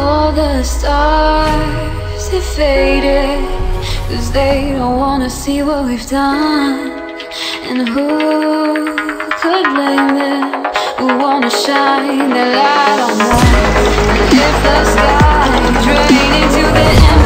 all the stars, they faded, 'cause they don't wanna see what we've done. And who could blame them? Who wanna shine the light on us? And if the sky drained into the end,